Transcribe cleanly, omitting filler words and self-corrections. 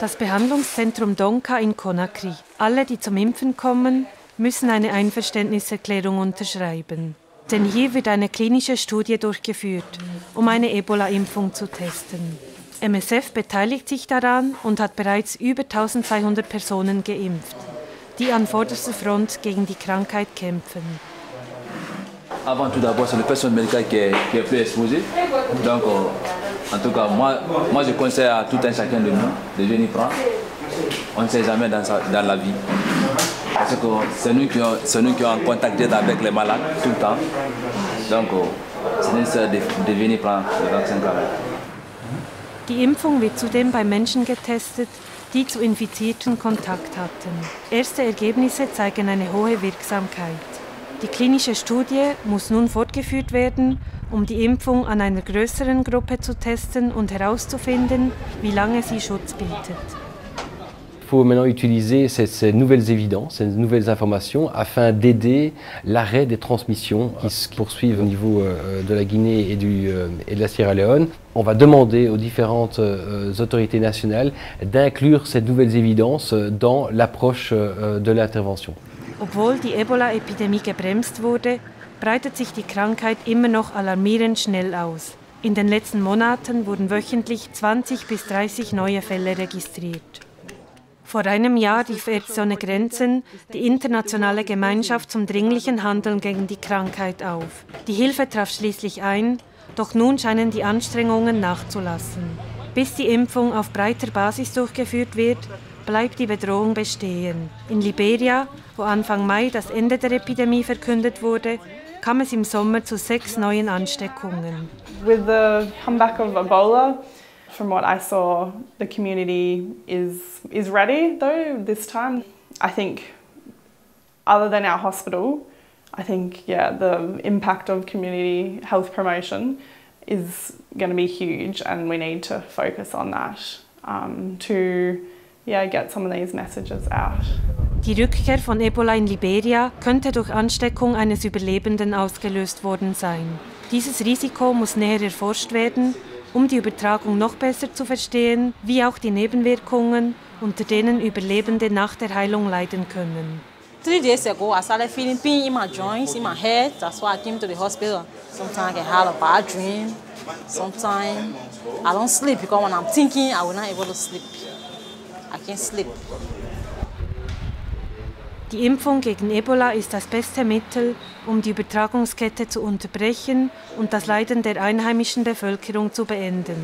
Das Behandlungszentrum Donka in Conakry. Alle, die zum Impfen kommen, müssen eine Einverständniserklärung unterschreiben. Denn hier wird eine klinische Studie durchgeführt, um eine Ebola-Impfung zu testen. MSF beteiligt sich daran und hat bereits über 1200 Personen geimpft, die an vorderster Front gegen die Krankheit kämpfen. Avant tout d'abord, c'est le personnel médical qui est plus exposé. Donc, en tout cas, moi je conseille à tout un chacun de nous de venir prendre. On ne sait jamais dans la vie. Parce que c'est nous qui sommes en contact avec les malades tout le temps. Donc, c'est nécessaire de venir prendre le vaccin quand même. Die Impfung wird zudem bei Menschen getestet, die zu Infizierten Kontakt hatten. Erste Ergebnisse zeigen eine hohe Wirksamkeit. Die klinische Studie muss nun fortgeführt werden, um die Impfung an einer größeren Gruppe zu testen und herauszufinden, wie lange sie Schutz bietet. Il faut maintenant utiliser ces nouvelles évidences, ces nouvelles informations afin d'aider l'arrêt des transmissions qui se poursuivent au niveau de la Guinée et de la Sierra Leone. On va demander aux différentes autorités nationales d'inclure ces nouvelles évidences dans l'approche de l'intervention. Obwohl die Ebola-Epidemie gebremst wurde, breitet sich die Krankheit immer noch alarmierend schnell aus. In den letzten Monaten wurden wöchentlich 20 bis 30 neue Fälle registriert. Vor einem Jahr rief Ärzte ohne Grenzen die internationale Gemeinschaft zum dringlichen Handeln gegen die Krankheit auf. Die Hilfe traf schließlich ein, doch nun scheinen die Anstrengungen nachzulassen. Bis die Impfung auf breiter Basis durchgeführt wird, bleibt die Bedrohung bestehen. In Liberia, wo Anfang Mai das Ende der Epidemie verkündet wurde, kam es im Sommer zu 6 neuen Ansteckungen. With the comeback of Ebola, from what I saw, the community is ready though this time. I think other than our hospital, I think the impact of community health promotion is going to be huge and we need to focus on that to get some of these messages out. Die Rückkehr von Ebola in Liberia könnte durch Ansteckung eines Überlebenden ausgelöst worden sein. Dieses Risiko muss näher erforscht werden, um die Übertragung noch besser zu verstehen, wie auch die Nebenwirkungen, unter denen Überlebende nach der Heilung leiden können. 3 days ago, I started feeling pain in my joints, in my head. That's why I came to the hospital. Sometimes I have a bad dream. Sometimes I don't sleep because when I'm thinking, I will not able to sleep. I can't sleep. Die Impfung gegen Ebola ist das beste Mittel, um die Übertragungskette zu unterbrechen und das Leiden der einheimischen Bevölkerung zu beenden.